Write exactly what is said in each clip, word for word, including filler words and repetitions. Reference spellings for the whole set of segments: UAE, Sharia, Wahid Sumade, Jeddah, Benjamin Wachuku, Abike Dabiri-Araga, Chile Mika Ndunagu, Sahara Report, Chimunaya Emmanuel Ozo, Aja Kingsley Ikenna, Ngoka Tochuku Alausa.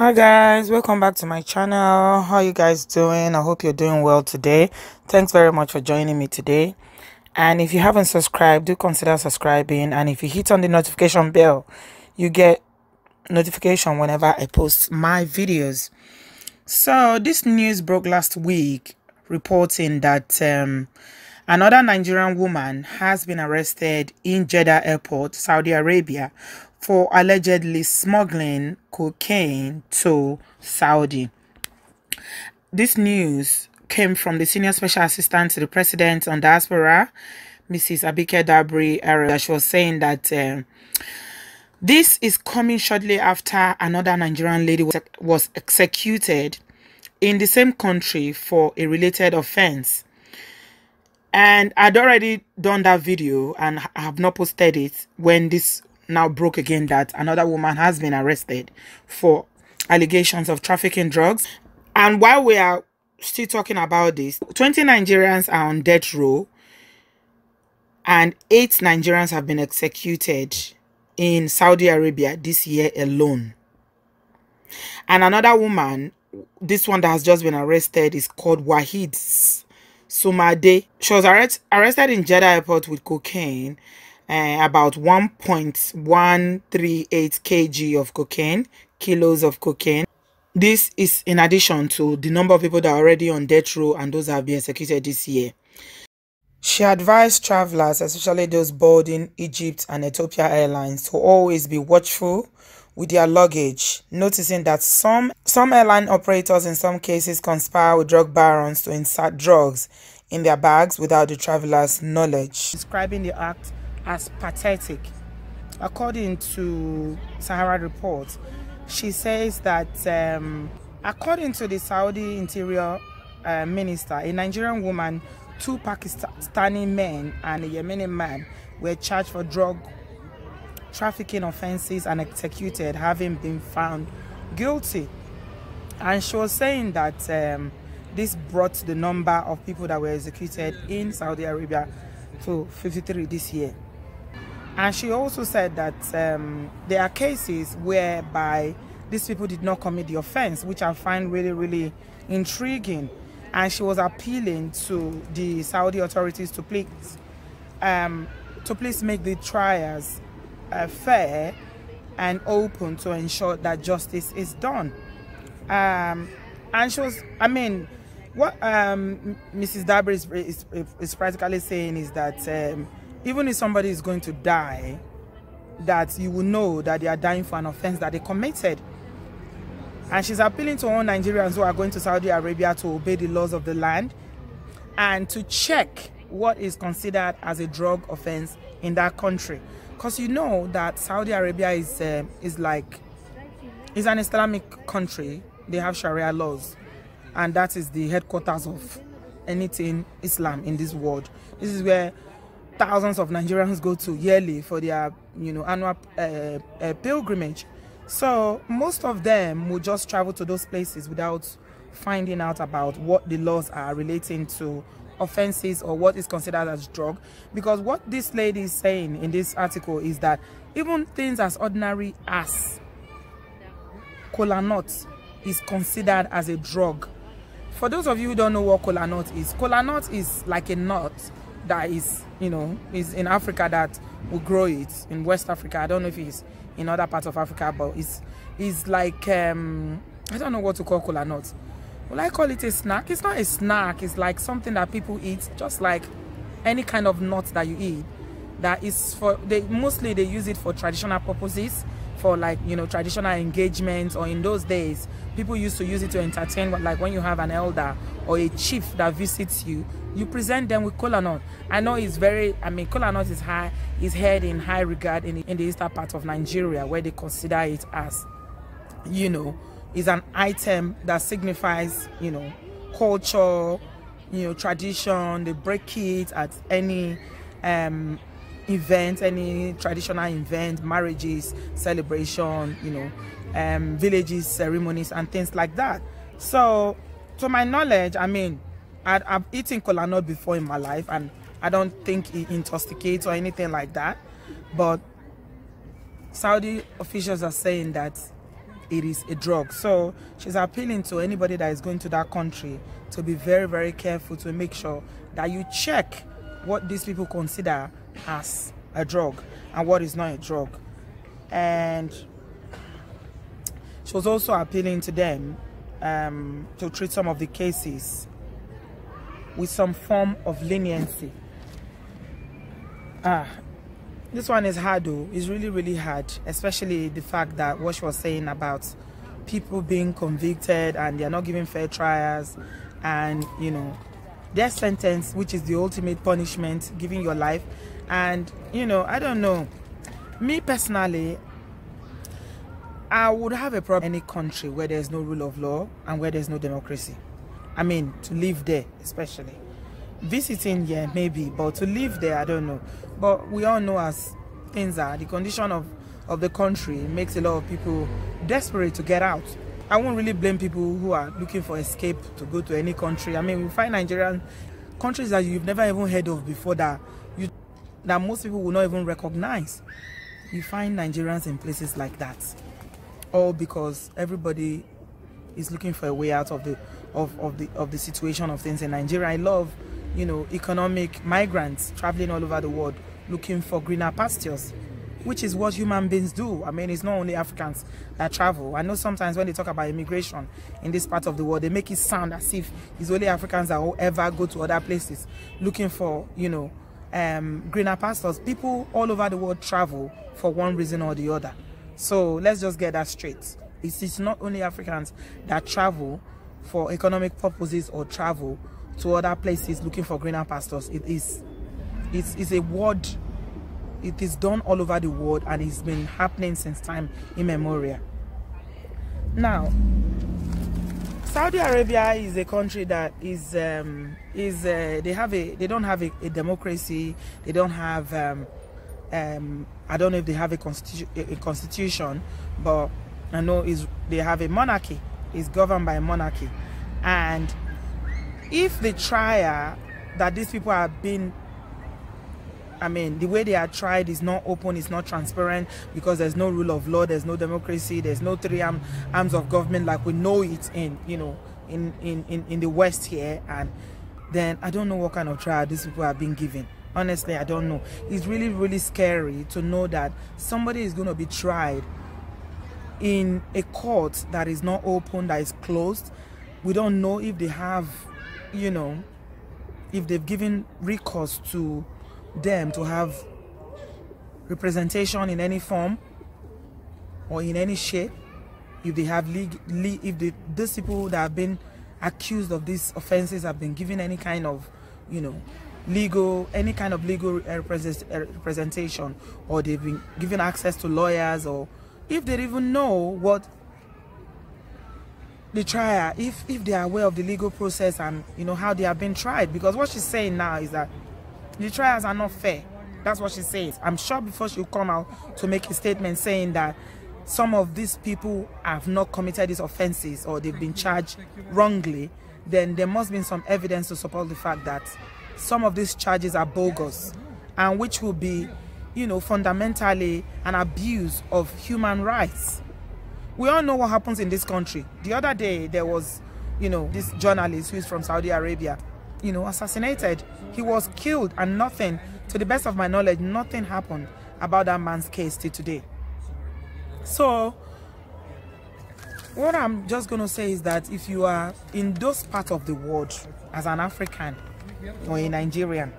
Hi guys, welcome back to my channel. How are you guys doing? I hope you're doing well today. Thanks very much for joining me today. And if you haven't subscribed, do consider subscribing. And if you hit on the notification bell, you get notification whenever I post my videos. So this news broke last week, reporting that um another Nigerian woman has been arrested in Jeddah Airport, Saudi Arabia, for allegedly smuggling cocaine to Saudi. This news came from the Senior Special Assistant to the President on Diaspora, Missus Abike Dabiri-Araga. She was saying that uh, this is coming shortly after another Nigerian lady was, was executed in the same country for a related offense. And I'd already done that video and I have not posted it when this now broke again that another woman has been arrested for allegations of trafficking drugs. And while we are still talking about this, twenty Nigerians are on death row and eight Nigerians have been executed in Saudi Arabia this year alone. And another woman, this one that has just been arrested, is called Wahid Sumade. She was arrest arrested in Jeddah Airport with cocaine, uh, about one point one three eight kilograms of cocaine, kilos of cocaine. This is in addition to the number of people that are already on death row and those that have been executed this year. She advised travelers, especially those boarding Egypt and Ethiopia Airlines, to always be watchful with their luggage, noticing that some some airline operators in some cases conspire with drug barons to insert drugs in their bags without the travelers' knowledge. Describing the act as pathetic. According to Sahara Report, she says that um, according to the Saudi Interior uh, Minister, a Nigerian woman, two Pakistani men and a Yemeni man were charged for drug trafficking offenses and executed, having been found guilty. And she was saying that um, this brought the number of people that were executed in Saudi Arabia to fifty-three this year. And she also said that um, there are cases whereby these people did not commit the offense, which I find really, really intriguing. And she was appealing to the Saudi authorities to please um, to please make the trials Uh, fair and open to ensure that justice is done. Um, and she was, I mean, what um, Missus Dabiri is, is, is practically saying is that um, even if somebody is going to die, that you will know that they are dying for an offense that they committed. And she's appealing to all Nigerians who are going to Saudi Arabia to obey the laws of the land and to check what is considered as a drug offense in that country. Because you know that Saudi Arabia is uh, is like is an Islamic country. They have Sharia laws, and that is the headquarters of anything Islam in this world. This is where thousands of Nigerians go to yearly for their you know annual uh, uh, pilgrimage. So most of them will just travel to those places without finding out about what the laws are relating to offenses or what is considered as drug. Because what this lady is saying in this article is that even things as ordinary as kola nut is considered as a drug. For those of you who don't know what kola nut is, kola nut is like a nut that is, you know, is in Africa that will grow it in West Africa. I don't know if it's in other parts of Africa, but it's it's like um I don't know what to call kola nut. Will I call it a snack? It's not a snack. It's like something that people eat, just like any kind of nut that you eat. That is for, they mostly they use it for traditional purposes, for like, you know, traditional engagements, or in those days, people used to use it to entertain, like when you have an elder or a chief that visits you, you present them with kola nut. I know it's very, I mean, kola nut is high, is held in high regard in, in the eastern part of Nigeria, where they consider it as, you know, is an item that signifies, you know, culture, you know, tradition. They break it at any um, event, any traditional event, marriages, celebration, you know, um, villages, ceremonies, and things like that. So, to my knowledge, I mean, I'd, I've eaten kola nut before in my life, and I don't think it intoxicates or anything like that. But Saudi officials are saying that it is a drug. So she's appealing to anybody that is going to that country to be very, very careful, to make sure that you check what these people consider as a drug and what is not a drug. And she was also appealing to them um, to treat some of the cases with some form of leniency. Ah, this one is hard though. It's really, really hard, especially the fact that what she was saying about people being convicted and they are not given fair trials, and you know, death sentence, which is the ultimate punishment, giving your life. And you know, I don't know, me personally, I would have a problem in any country where there's no rule of law and where there's no democracy. I mean, to live there, especially. Visiting, yeah, maybe, but to live there, I don't know. But we all know, as things are, the condition of, of the country makes a lot of people desperate to get out. I won't really blame people who are looking for escape to go to any country. I mean, we find Nigerian countries that you've never even heard of before, that, you, that most people will not even recognize. You find Nigerians in places like that. All because everybody is looking for a way out of the of, of the of the situation of things in Nigeria. I love, you know, economic migrants traveling all over the world looking for greener pastures, which is what human beings do. I mean, it's not only Africans that travel. I know sometimes when they talk about immigration in this part of the world, they make it sound as if it's only Africans that will ever go to other places looking for, you know, um, greener pastures. People all over the world travel for one reason or the other. So let's just get that straight. It's, it's not only Africans that travel for economic purposes or travel to other places looking for greener pastures. It is, it's, it's a word, it is done all over the world, and it's been happening since time immemorial. Now, Saudi Arabia is a country that is, um, is uh, they have a, they don't have a, a democracy, they don't have, um, um, I don't know if they have a, constitu a, a constitution, but I know is they have a monarchy. It's governed by a monarchy. And if the trial that these people have been, I mean, the way they are tried is not open, it's not transparent, because there's no rule of law, there's no democracy, there's no three arm, arms of government like we know it in, you know, in, in, in, in the West here. And then I don't know what kind of trial these people have been given. Honestly, I don't know. It's really, really scary to know that somebody is going to be tried in a court that is not open, that is closed. We don't know if they have, you know, if they've given recourse to them to have representation in any form or in any shape. If they have legal, if the these people that have been accused of these offenses have been given any kind of, you know, legal, any kind of legal representation, or they've been given access to lawyers, or if they even know what the trial, if if they are aware of the legal process and, you know, how they are being tried. Because what she's saying now is that the trials are not fair. That's what she says. I'm sure before she'll come out to make a statement saying that some of these people have not committed these offenses or they've been charged wrongly, then there must be some evidence to support the fact that some of these charges are bogus, and which will be, you know, fundamentally an abuse of human rights. We all know what happens in this country. The other day there was, you know, this journalist who is from Saudi Arabia, you know, assassinated. He was killed, and nothing, to the best of my knowledge, nothing happened about that man's case till today. So what I'm just going to say is that if you are in those parts of the world as an African or a Nigerian,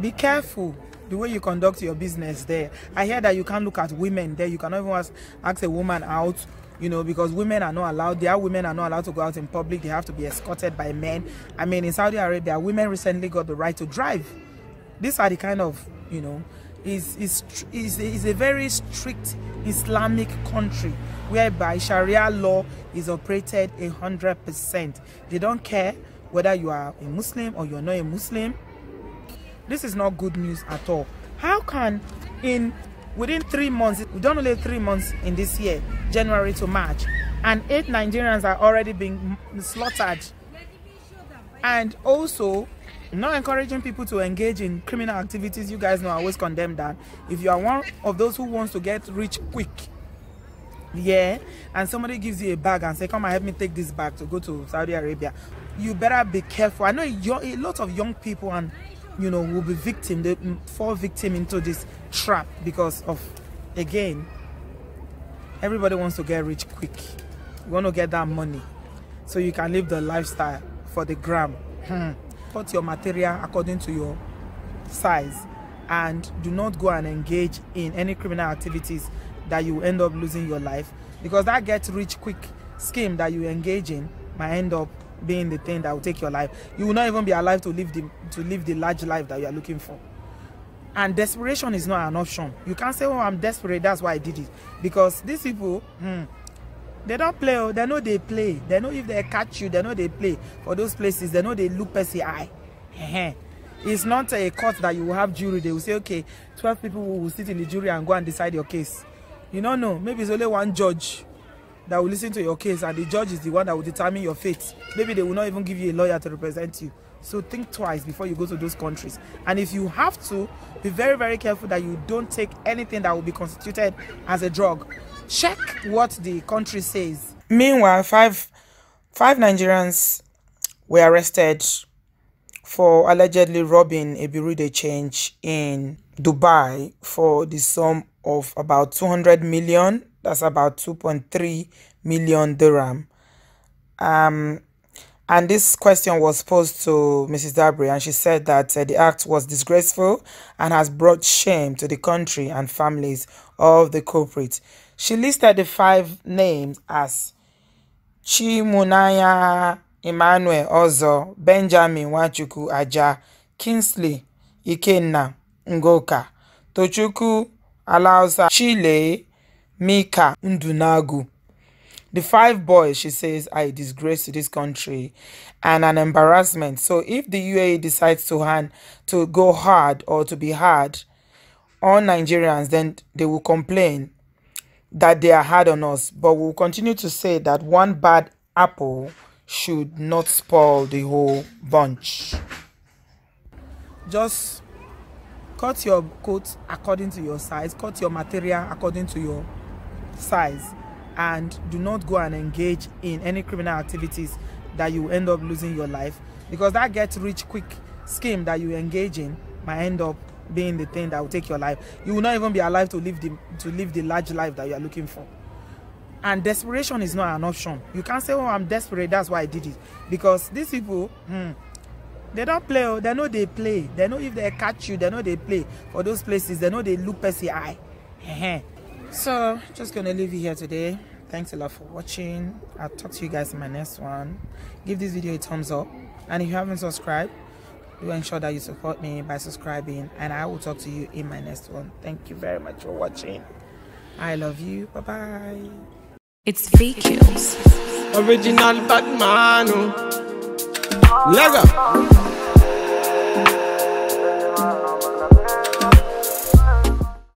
be careful the way you conduct your business there. I hear that you can't look at women there. You cannot even ask, ask a woman out, you know, because women are not allowed. Their women are not allowed to go out in public. They have to be escorted by men. I mean, in Saudi Arabia, women recently got the right to drive. These are the kind of, you know, is is is is a very strict Islamic country whereby Sharia law is operated a hundred percent. They don't care whether you are a Muslim or you're not a Muslim. This is not good news at all. How can, in within three months, we've done only three months in this year, January to March, and eight Nigerians are already being slaughtered, and also not encouraging people to engage in criminal activities. You guys know I always condemn that. If you are one of those who wants to get rich quick, yeah, and somebody gives you a bag and say, come and help me take this bag to go to Saudi Arabia, you better be careful. I know a lot of young people and you know will be victim, they fall victim into this trap because of, again, everybody wants to get rich quick. You want to get that money so you can live the lifestyle for the gram. Cut your material according to your size, and do not go and engage in any criminal activities that you end up losing your life, because that get rich quick scheme that you engage in might end up being the thing that will take your life. You will not even be alive to live the to live the large life that you are looking for. And desperation is not an option. You can't say, oh, I'm desperate, that's why I did it. Because these people, hmm, they don't play. Oh, they know they play. They know if they catch you, they know they play. For those places, they know they look per se eye. It's not a court that you will have jury. They will say, okay, twelve people will sit in the jury and go and decide your case. You don't know. Maybe it's only one judge that will listen to your case, and the judge is the one that will determine your fate. Maybe they will not even give you a lawyer to represent you. So think twice before you go to those countries. And if you have to, be very, very careful that you don't take anything that will be constituted as a drug. Check what the country says. Meanwhile, five, five Nigerians were arrested for allegedly robbing a bureau de change in Dubai for the sum of about two hundred million. That's about two point three million dirham. Um, and this question was posed to Missus Dabiri, and she said that uh, the act was disgraceful and has brought shame to the country and families of the culprits. She listed the five names as Chimunaya Emmanuel Ozo, Benjamin Wachuku, Aja Kingsley Ikenna, Ngoka Tochuku Alausa, Chile Mika Ndunagu. The five boys, she says, are a disgrace to this country and an embarrassment. So if the U A E decides to hand to go hard or to be hard on Nigerians, then they will complain that they are hard on us, but we'll continue to say that one bad apple should not spoil the whole bunch. Just cut your coat according to your size, cut your material according to your size, and do not go and engage in any criminal activities that you end up losing your life, because that get rich quick scheme that you engage in might end up being the thing that will take your life. You will not even be alive to live the to live the large life that you are looking for. And desperation is not an option. You can't say, oh, I'm desperate, that's why I did it. Because these people, hmm, they don't play. Oh, they know they play. They know if they catch you, they know they play. For those places, they know they look per se eye. So just gonna leave you here today. Thanks a lot for watching. I'll talk to you guys in my next one. Give this video a thumbs up, and if you haven't subscribed, do ensure that you support me by subscribing, and I will talk to you in my next one. Thank you very much for watching. I love you. Bye bye. It's V Q original Batman. Lego.